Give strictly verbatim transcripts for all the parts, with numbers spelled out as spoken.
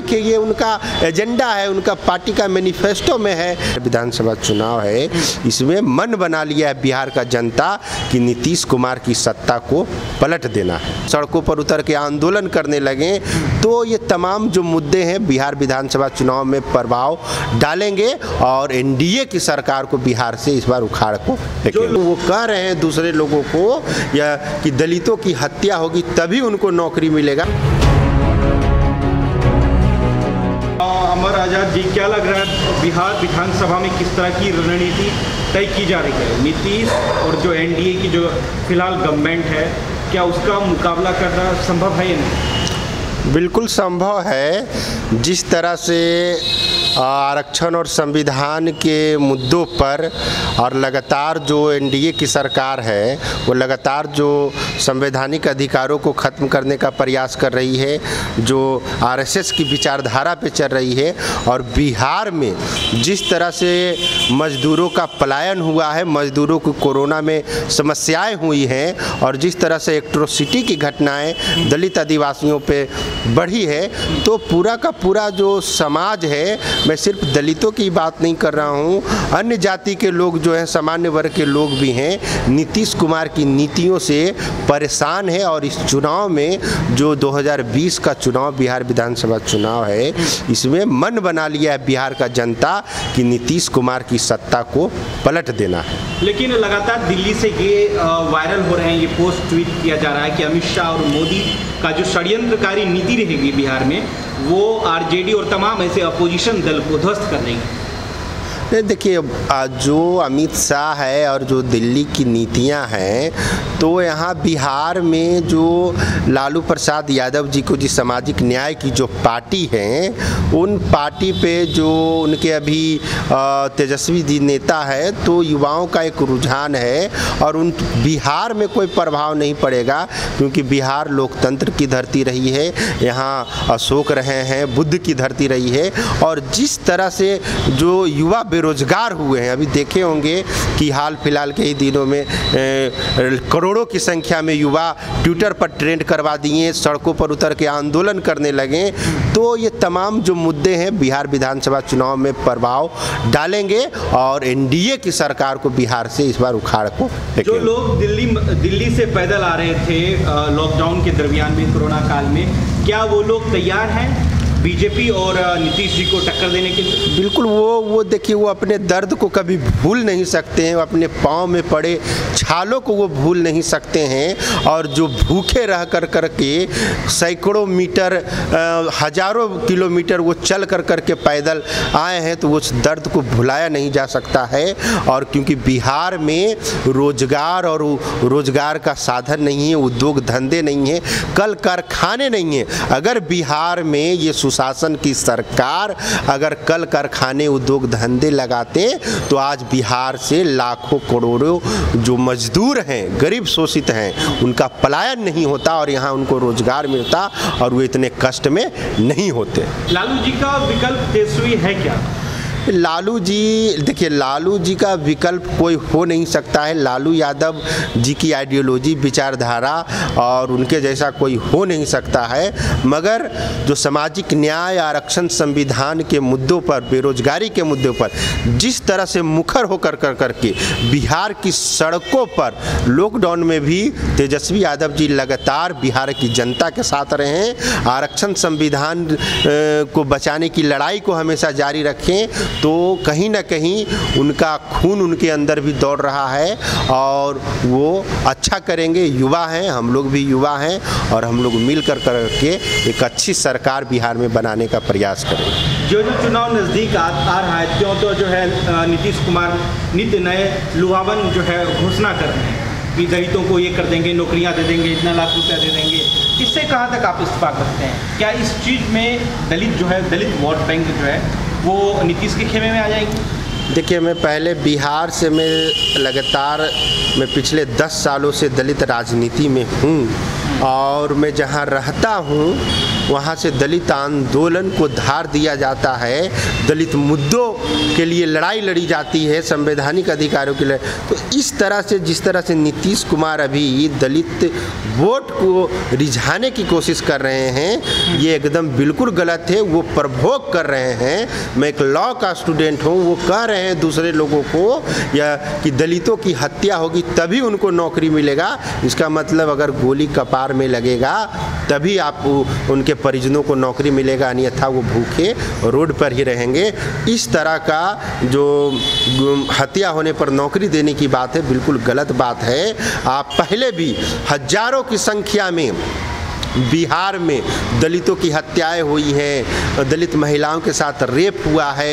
ठीक है, ये उनका एजेंडा है, उनका पार्टी का मैनिफेस्टो में है। विधानसभा चुनाव है, इसमें मन बना लिया है बिहार का जनता कि नीतीश कुमार की सत्ता को पलट देना है। सड़कों पर उतर के आंदोलन करने लगे तो ये तमाम जो मुद्दे हैं बिहार विधानसभा चुनाव में प्रभाव डालेंगे और एनडीए की सरकार को बिहार से इस बार उखाड़ को जो वो कह रहे हैं दूसरे लोगों को या कि दलितों की हत्या होगी तभी उनको नौकरी मिलेगा। अमर आजाद जी, क्या लग रहा है बिहार विधानसभा में किस तरह की रणनीति तय की जा रही है? नीतीश और जो एनडीए की जो फिलहाल गवर्नमेंट है, क्या उसका मुकाबला करना संभव है या नहीं? बिल्कुल संभव है। जिस तरह से आरक्षण और संविधान के मुद्दों पर और लगातार जो एनडीए की सरकार है वो लगातार जो संवैधानिक अधिकारों को ख़त्म करने का प्रयास कर रही है, जो आरएसएस की विचारधारा पे चल रही है, और बिहार में जिस तरह से मजदूरों का पलायन हुआ है, मजदूरों को कोरोना में समस्याएं हुई हैं और जिस तरह से एट्रोसिटी की घटनाएं दलित आदिवासियों पे बढ़ी है, तो पूरा का पूरा जो समाज है, मैं सिर्फ दलितों की बात नहीं कर रहा हूँ, अन्य जाति के लोग जो हैं, सामान्य वर्ग के लोग भी हैं, नीतीश कुमार की नीतियों से परेशान है। और इस चुनाव में जो दो हज़ार बीस का चुनाव बिहार विधानसभा चुनाव है, इसमें मन बना लिया है बिहार का जनता कि नीतीश कुमार की सत्ता को पलट देना है। लेकिन लगातार दिल्ली से ये वायरल हो रहे हैं, ये पोस्ट ट्वीट किया जा रहा है कि अमित शाह और मोदी का जो षड्यंत्रकारी नीति रहेगी बिहार में, वो आरजेडी और तमाम ऐसे अपोजिशन दल को ध्वस्त कर देंगे। देखिए, जो अमित शाह है और जो दिल्ली की नीतियां हैं, तो यहाँ बिहार में जो लालू प्रसाद यादव जी को जिस सामाजिक न्याय की जो पार्टी है, उन पार्टी पे जो उनके अभी तेजस्वी जी नेता है, तो युवाओं का एक रुझान है और उन बिहार में कोई प्रभाव नहीं पड़ेगा क्योंकि बिहार लोकतंत्र की धरती रही है, यहाँ अशोक रहे हैं, बुद्ध की धरती रही है। और जिस तरह से जो युवा बेरोजगार हुए हैं, अभी देखे होंगे कि हाल फिलहाल के ही दिनों में करोड़ों की संख्या में युवा ट्विटर पर ट्रेंड करवा दिए, सड़कों पर उतर के आंदोलन करने लगे, तो ये तमाम जो मुद्दे हैं बिहार विधानसभा चुनाव में प्रभाव डालेंगे और एनडीए की सरकार को बिहार से इस बार उखाड़ को। जो लोग दिल्ली दिल्ली से पैदल आ रहे थे लॉकडाउन के दरमियान में, कोरोना काल में, क्या वो लोग तैयार हैं बीजेपी और नीतीश जी को टक्कर देने के लिए? बिल्कुल, वो वो देखिए, वो अपने दर्द को कभी भूल नहीं सकते हैं, अपने पाँव में पड़े छालों को वो भूल नहीं सकते हैं और जो भूखे रह कर कर के सैकड़ों मीटर, हज़ारों किलोमीटर वो चल कर कर के पैदल आए हैं, तो उस दर्द को भुलाया नहीं जा सकता है। और क्योंकि बिहार में रोजगार और रोजगार का साधन नहीं है, उद्योग धंधे नहीं है, कल कारखाने नहीं हैं, अगर बिहार में ये शासन की सरकार अगर कल कारखाने उद्योग धंधे लगाते तो आज बिहार से लाखों करोड़ों जो मजदूर हैं, गरीब शोषित हैं, उनका पलायन नहीं होता और यहाँ उनको रोजगार मिलता और वे इतने कष्ट में नहीं होते। लालू जी का विकल्प तेजस्वी है क्या? लालू जी, देखिए, लालू जी का विकल्प कोई हो नहीं सकता है। लालू यादव जी की आइडियोलॉजी, विचारधारा और उनके जैसा कोई हो नहीं सकता है। मगर जो सामाजिक न्याय, आरक्षण, संविधान के मुद्दों पर, बेरोजगारी के मुद्दों पर जिस तरह से मुखर होकर कर करके बिहार की सड़कों पर लॉकडाउन में भी तेजस्वी यादव जी लगातार बिहार की जनता के साथ रहें, आरक्षण संविधान को बचाने की लड़ाई को हमेशा जारी रखें, तो कहीं ना कहीं उनका खून उनके अंदर भी दौड़ रहा है और वो अच्छा करेंगे। युवा हैं, हम लोग भी युवा हैं और हम लोग मिलकर करके एक अच्छी सरकार बिहार में बनाने का प्रयास करेंगे। जो जो चुनाव नज़दीक आ, आ रहा है, क्यों तो जो है नीतीश कुमार नित्य नए लुभावन जो है घोषणा कर रहे हैं कि दलितों को ये कर देंगे, नौकरियाँ दे देंगे, इतना लाख रुपया दे देंगे, इससे कहाँ तक आप इस्तीफा करते हैं? क्या इस चीज़ में दलित जो है, दलित वोट बैंक जो है, वो नीतीश के खेमे में आ जाएगी? देखिए, मैं पहले बिहार से, मैं लगातार मैं पिछले दस सालों से दलित राजनीति में हूँ और मैं जहाँ रहता हूँ वहाँ से दलित आंदोलन को धार दिया जाता है, दलित मुद्दों के लिए लड़ाई लड़ी जाती है, संवैधानिक अधिकारों के लिए। तो इस तरह से जिस तरह से नीतीश कुमार अभी दलित वोट को रिझाने की कोशिश कर रहे हैं, ये एकदम बिल्कुल गलत है। वो प्रभोग कर रहे हैं। मैं एक लॉ का स्टूडेंट हूँ, वो कह रहे हैं दूसरे लोगों को या कि दलितों की हत्या होगी तभी उनको नौकरी मिलेगा। इसका मतलब अगर गोली कपार में लगेगा तभी आप उनके परिजनों को नौकरी मिलेगा, अन्यथा वो भूखे रोड पर ही रहेंगे। इस तरह का जो हत्या होने पर नौकरी देने की बात है, बिल्कुल गलत बात है। आप पहले भी हजारों की संख्या में बिहार में दलितों की हत्याएं हुई हैं, दलित महिलाओं के साथ रेप हुआ है,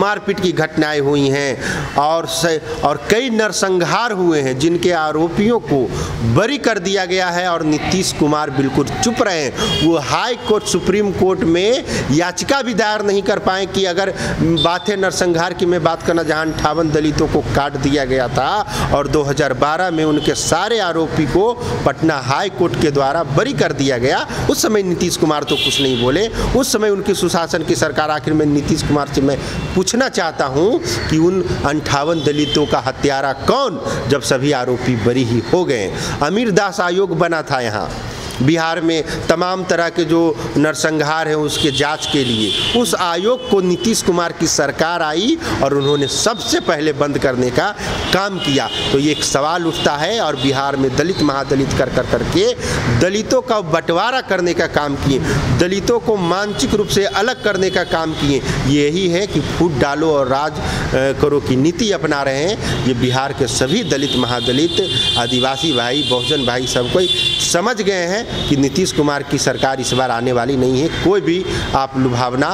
मारपीट की घटनाएं हुई हैं और और कई नरसंहार हुए हैं जिनके आरोपियों को बरी कर दिया गया है। और नीतीश कुमार बिल्कुल चुप रहे हैं। वो हाई कोर्ट सुप्रीम कोर्ट में याचिका भी दायर नहीं कर पाए कि अगर बात है नरसंहार की, मैं बात करना जहाँ अट्ठावन दलितों को काट दिया गया था और दो हज़ार बारह में उनके सारे आरोपी को पटना हाई कोर्ट के द्वारा बरी कर दिया गया। उस समय नीतीश कुमार तो कुछ नहीं बोले। उस समय उनकी सुशासन की सरकार। आखिर में नीतीश कुमार से मैं पूछना चाहता हूं कि उन अंठावन दलितों का हत्यारा कौन, जब सभी आरोपी बरी ही हो गए। अमीर दास आयोग बना था यहाँ बिहार में तमाम तरह के जो नरसंहार हैं उसके जांच के लिए। उस आयोग को नीतीश कुमार की सरकार आई और उन्होंने सबसे पहले बंद करने का काम किया। तो ये एक सवाल उठता है। और बिहार में दलित महादलित कर कर करके दलितों का बंटवारा करने का काम किए, दलितों को मानसिक रूप से अलग करने का काम किए। यही है कि फूट डालो और राज करो की नीति अपना रहे हैं। ये बिहार के सभी दलित महादलित आदिवासी भाई बहुजन भाई सब कोई समझ गए हैं कि नीतीश कुमार की सरकार इस बार आने वाली नहीं है। कोई भी आप लुभावना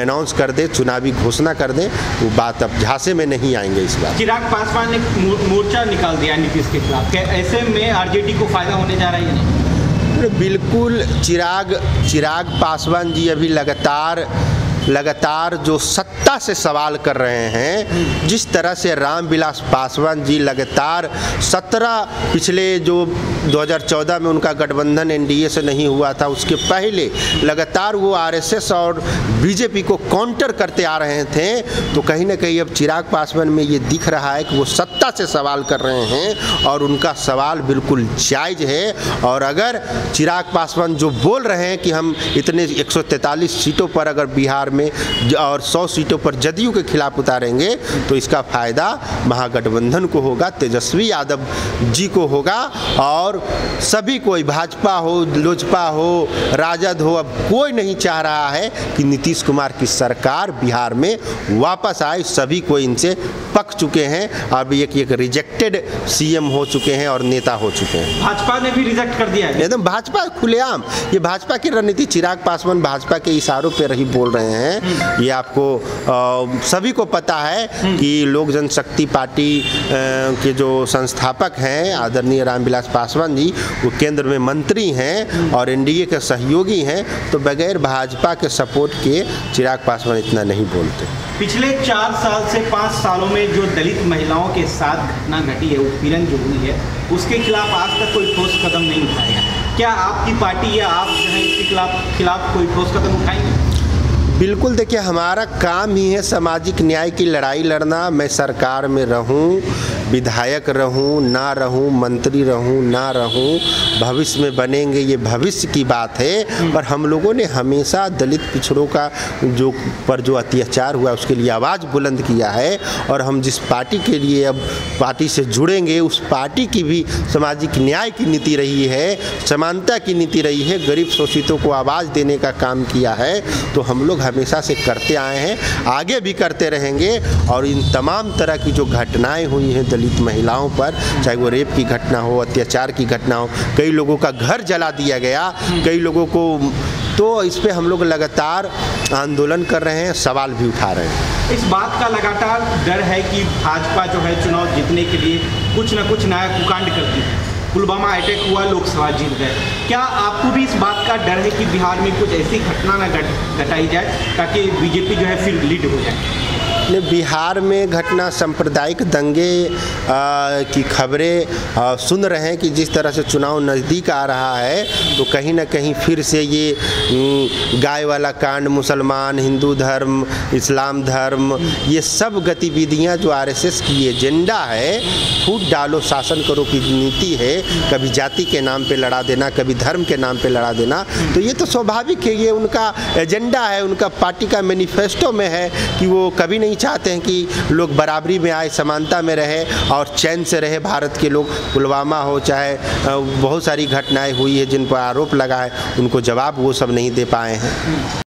अनाउंस कर दे, चुनावी घोषणा कर दे, वो बात अब झांसे में नहीं आएंगे इस बार। चिराग पासवान ने मोर्चा निकाल दिया नीतीश के खिलाफ, क्या ऐसे में आरजेडी को फायदा होने जा रहा है या नहीं? बिल्कुल। चिराग चिराग पासवान जी अभी लगातार लगातार जो सत्ता से सवाल कर रहे हैं, जिस तरह से रामविलास पासवान जी लगातार सत्रह पिछले जो दो हज़ार चौदह में उनका गठबंधन एनडीए से नहीं हुआ था उसके पहले लगातार वो आरएसएस और बीजेपी को काउंटर करते आ रहे थे, तो कहीं ना कहीं अब चिराग पासवान में ये दिख रहा है कि वो सत्ता से सवाल कर रहे हैं और उनका सवाल बिल्कुल जायज़ है। और अगर चिराग पासवान जो बोल रहे हैं कि हम इतने एक सौ तैंतालीस सीटों पर अगर बिहार में और सौ सीटों पर जदयू के खिलाफ उतारेंगे तो इसका फायदा महागठबंधन को होगा, तेजस्वी यादव जी को होगा और सभी कोई, भाजपा हो लोजपा हो राजद हो, अब कोई नहीं चाह रहा है कि नीतीश कुमार की सरकार बिहार में वापस आए। सभी कोई इनसे पक चुके हैं। अब एक एक रिजेक्टेड सीएम हो चुके हैं और नेता हो चुके हैं। भाजपा ने भी रिजेक्ट कर दिया है एकदम, भाजपा खुलेआम। ये भाजपा की रणनीति, चिराग पासवान भाजपा के इशारों पर ही बोल रहे हैं हैं। ये आपको आ, सभी को पता है कि लोक जनशक्ति पार्टी आ, के जो संस्थापक हैं आदरणीय रामविलास पासवान जी, वो केंद्र में मंत्री हैं और एनडीए के सहयोगी हैं, तो बगैर भाजपा के सपोर्ट के चिराग पासवान इतना नहीं बोलते। पिछले चार साल से पाँच सालों में जो दलित महिलाओं के साथ घटना घटी है, उत्पीड़न जो हुई है, उसके खिलाफ आज तक कोई ठोस कदम नहीं उठाया। क्या आपकी पार्टी या आप जो है इसके खिलाफ खिलाफ कोई ठोस कदम उठाएंगे? बिल्कुल। देखिए, हमारा काम ही है सामाजिक न्याय की लड़ाई लड़ना। मैं सरकार में रहूं, विधायक रहूं, ना रहूं, मंत्री रहूं, ना रहूं, भविष्य में बनेंगे, ये भविष्य की बात है। पर हम लोगों ने हमेशा दलित पिछड़ों का जो पर जो अत्याचार हुआ उसके लिए आवाज़ बुलंद किया है। और हम जिस पार्टी के लिए अब पार्टी से जुड़ेंगे उस पार्टी की भी सामाजिक न्याय की नीति रही है, समानता की नीति रही है, गरीब शोषितों को आवाज़ देने का काम किया है। तो हम लोग हमेशा से करते आए हैं, आगे भी करते रहेंगे। और इन तमाम तरह की जो घटनाएं हुई हैं दलित महिलाओं पर, चाहे वो रेप की घटना हो, अत्याचार की घटना हो, कई लोगों का घर जला दिया गया, कई लोगों को, तो इस पे हम लोग लगातार आंदोलन कर रहे हैं, सवाल भी उठा रहे हैं। इस बात का लगातार डर है कि भाजपा जो है चुनाव जीतने के लिए कुछ ना कुछ नया कुकांड करती है। पुलवामा अटैक हुआ, लोकसभा जीत गए। क्या आपको भी इस बात का डर है कि बिहार में कुछ ऐसी घटना ना घटाई जाए ताकि बीजेपी जो है फिर लीड हो जाए? ने बिहार में घटना सांप्रदायिक दंगे की खबरें सुन रहे हैं कि जिस तरह से चुनाव नज़दीक आ रहा है तो कहीं ना कहीं फिर से ये गाय वाला कांड, मुसलमान, हिंदू धर्म, इस्लाम धर्म, ये सब गतिविधियां जो आरएसएस की एजेंडा है, फूट डालो शासन करो की नीति है, कभी जाति के नाम पे लड़ा देना, कभी धर्म के नाम पे लड़ा देना, तो ये तो स्वाभाविक है, ये उनका एजेंडा है, उनका पार्टी का मैनिफेस्टो में है कि वो कभी नहीं चाहते हैं कि लोग बराबरी में आए, समानता में रहे और चैन से रहे भारत के लोग। पुलवामा हो चाहे बहुत सारी घटनाएं हुई है जिन पर आरोप लगा है, उनको जवाब वो सब नहीं दे पाए हैं।